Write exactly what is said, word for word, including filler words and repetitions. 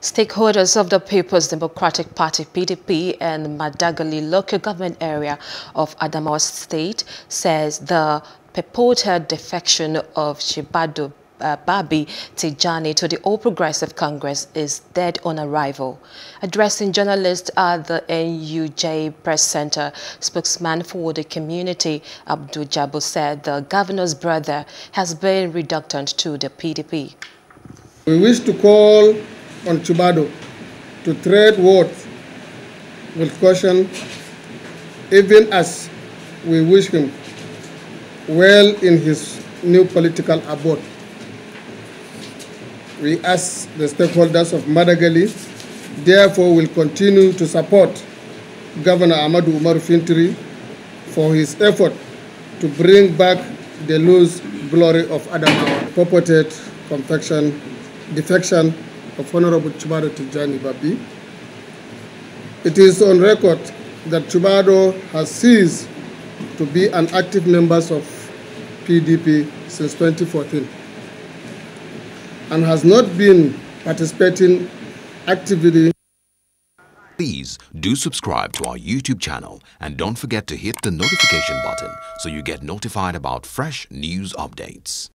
Stakeholders of the People's Democratic Party, P D P, and Madagali local government area of Adamawa State says the purported defection of Chibado uh, Babbi Tijjani to the All-Progressive Congress is dead on arrival. Addressing journalists at the N U J Press Center, spokesman for the community, Abdu Jabu, said the governor's brother has been reductant to the P D P. We wish to call on Chibado to tread words with caution, even as we wish him well in his new political abode. We, as the stakeholders of Madagali, therefore will continue to support Governor Amadou Umar Finitiri for his effort to bring back the lost glory of Adamawa, purported confection, defection of Honorable Chibado Tijjani Babbi. It is on record that Chibado has ceased to be an active member of P D P since twenty fourteen and has not been participating actively. Please do subscribe to our YouTube channel and don't forget to hit the notification button so you get notified about fresh news updates.